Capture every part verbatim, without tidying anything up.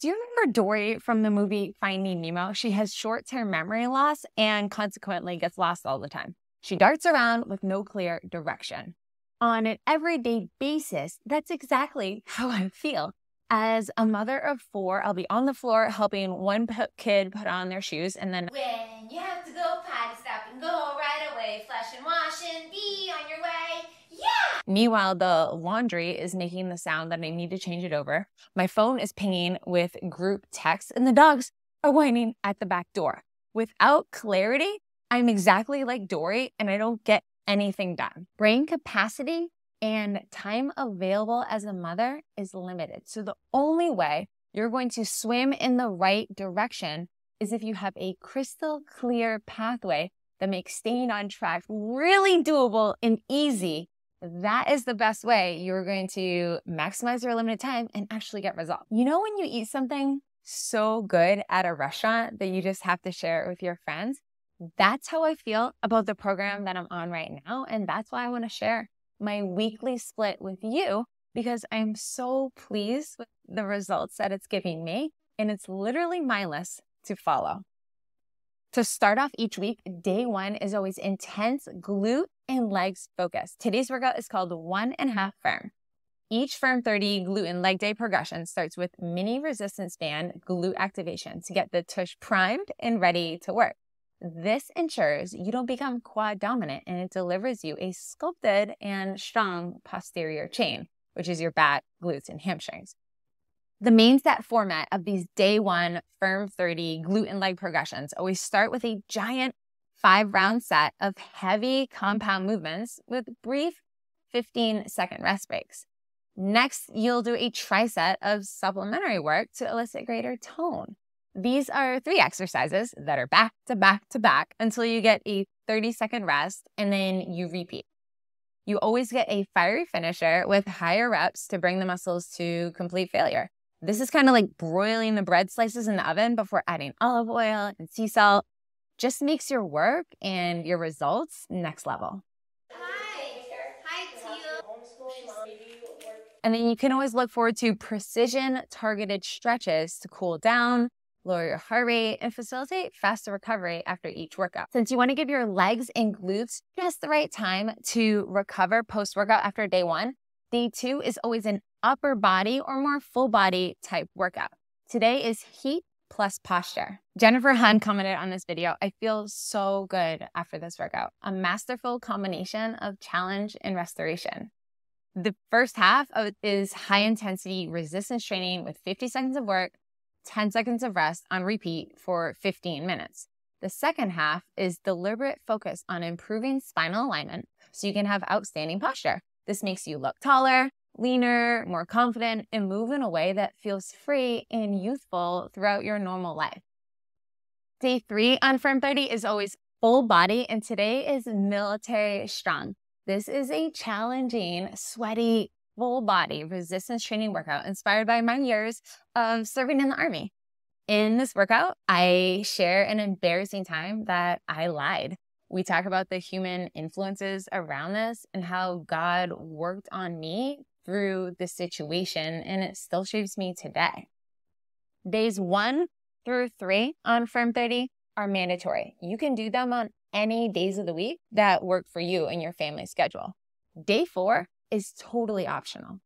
Do you remember Dory from the movie Finding Nemo? She has short-term memory loss and consequently gets lost all the time. She darts around with no clear direction. On an everyday basis, that's exactly how I feel. As a mother of four, I'll be on the floor helping one kid put on their shoes, and then when you have to go potty, stop and go right away, flush and wash and be on your way. Yeah! Meanwhile, the laundry is making the sound that I need to change it over. My phone is pinging with group texts, and the dogs are whining at the back door. Without clarity, I'm exactly like Dory, and I don't get anything done. Brain capacity and time available as a mother is limited. So the only way you're going to swim in the right direction is if you have a crystal clear pathway that makes staying on track really doable and easy. That is the best way you're going to maximize your limited time and actually get results. You know when you eat something so good at a restaurant that you just have to share it with your friends? That's how I feel about the program that I'm on right now, and that's why I want to share my weekly split with you, because I'm so pleased with the results that it's giving me, and it's literally mindless to follow. To start off each week, day one is always intense glute and legs focus. Today's workout is called one and a half firm. Each Firm thirty glute and leg day progression starts with mini resistance band glute activation to get the tush primed and ready to work. This ensures you don't become quad dominant, and it delivers you a sculpted and strong posterior chain, which is your back, glutes, and hamstrings. The main set format of these day one Firm thirty glute and leg progressions always start with a giant five round set of heavy compound movements with brief fifteen second rest breaks. Next, you'll do a tricep of supplementary work to elicit greater tone. These are three exercises that are back to back to back until you get a thirty second rest, and then you repeat. You always get a fiery finisher with higher reps to bring the muscles to complete failure. This is kind of like broiling the bread slices in the oven before adding olive oil and sea salt. Just makes your work and your results next level. Hi. Hi to you. And then you can always look forward to precision targeted stretches to cool down, lower your heart rate, and facilitate faster recovery after each workout. Since you want to give your legs and glutes just the right time to recover post-workout after day one, day two is always an upper body or more full body type workout. Today is heat plus posture. Jennifer Han commented on this video, "I feel so good after this workout. A masterful combination of challenge and restoration." The first half of it is high intensity resistance training with fifty seconds of work, ten seconds of rest on repeat for fifteen minutes. The second half is deliberate focus on improving spinal alignment so you can have outstanding posture. This makes you look taller, leaner, more confident, and move in a way that feels free and youthful throughout your normal life. Day three on Firm thirty is always full body, and today is military strong. This is a challenging, sweaty, full body resistance training workout inspired by my years of serving in the Army. In this workout, I share an embarrassing time that I lied. We talk about the human influences around this and how God worked on me through the situation, and it still shapes me today. Days one through three on Firm thirty are mandatory. You can do them on any days of the week that work for you and your family schedule. Day four is totally optional.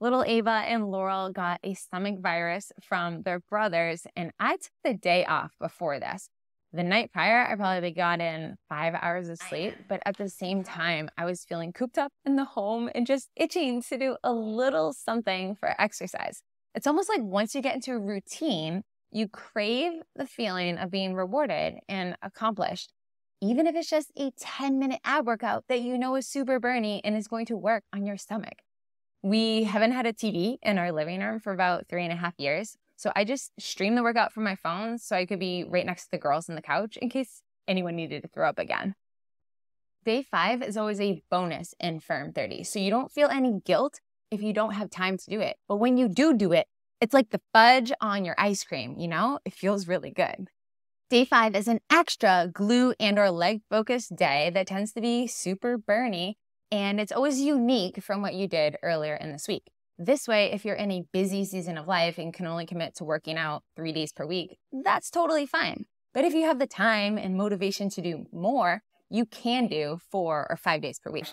Little Ava and Laurel got a stomach virus from their brothers, and I took the day off before this. The night prior, I probably got in five hours of sleep, but at the same time, I was feeling cooped up in the home and just itching to do a little something for exercise. It's almost like once you get into a routine, you crave the feeling of being rewarded and accomplished, even if it's just a ten minute ab workout that you know is super burny and is going to work on your stomach. We haven't had a T V in our living room for about three and a half years, so I just streamed the workout from my phone so I could be right next to the girls on the couch in case anyone needed to throw up again. Day five is always a bonus in Firm thirty, so you don't feel any guilt if you don't have time to do it. But when you do do it, it's like the fudge on your ice cream, you know? It feels really good. Day five is an extra glute and or leg focused day that tends to be super burny, and it's always unique from what you did earlier in this week. This way, if you're in a busy season of life and can only commit to working out three days per week, that's totally fine. But if you have the time and motivation to do more, you can do four or five days per week.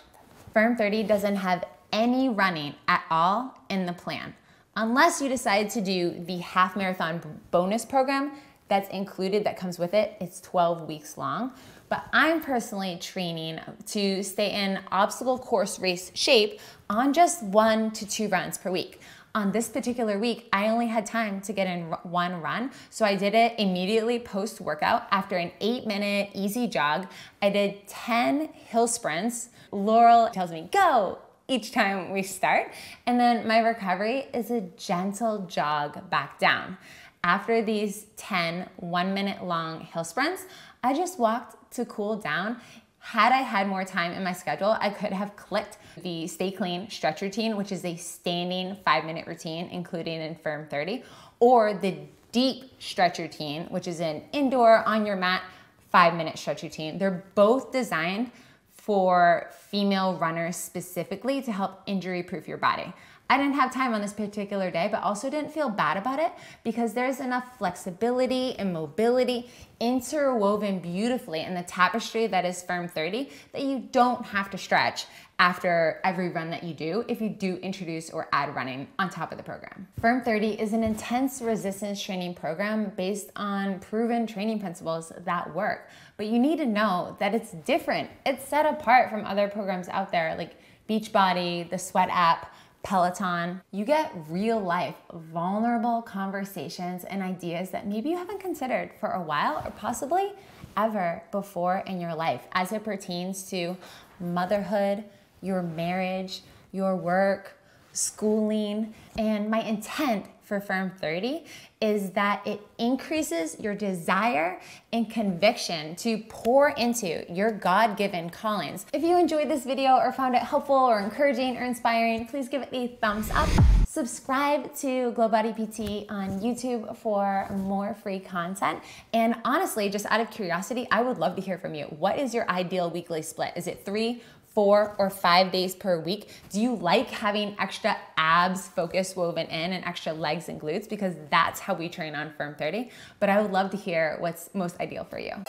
Firm thirty doesn't have any running at all in the plan, unless you decide to do the half marathon bonus program that's included, that comes with it. It's twelve weeks long, but I'm personally training to stay in obstacle course race shape on just one to two runs per week. On this particular week, I only had time to get in one run, so I did it immediately post-workout after an eight-minute easy jog. I did ten hill sprints. Laurel tells me, go, each time we start, and then my recovery is a gentle jog back down. After these ten one-minute long hill sprints, I just walked to cool down. Had I had more time in my schedule, I could have clicked the Stay Clean stretch routine, which is a standing five-minute routine, including in Firm thirty, or the deep stretch routine, which is an indoor on your mat five-minute stretch routine. They're both designed for female runners specifically to help injury-proof your body. I didn't have time on this particular day, but also didn't feel bad about it because there's enough flexibility and mobility interwoven beautifully in the tapestry that is Firm thirty that you don't have to stretch after every run that you do if you do introduce or add running on top of the program. Firm thirty is an intense resistance training program based on proven training principles that work, but you need to know that it's different. It's set apart from other programs out there like Beachbody, the Sweat app, Peloton. You get real life, vulnerable conversations and ideas that maybe you haven't considered for a while or possibly ever before in your life as it pertains to motherhood, your marriage, your work, schooling. And my intent for Firm thirty is that it increases your desire and conviction to pour into your God-given callings. If you enjoyed this video or found it helpful or encouraging or inspiring, please give it a thumbs up. Subscribe to GlowBodyPT on YouTube for more free content. And honestly, just out of curiosity, I would love to hear from you. What is your ideal weekly split? Is it three, four or five days per week? Do you like having extra abs focus woven in and extra legs and glutes? Because that's how we train on Firm thirty. But I would love to hear what's most ideal for you.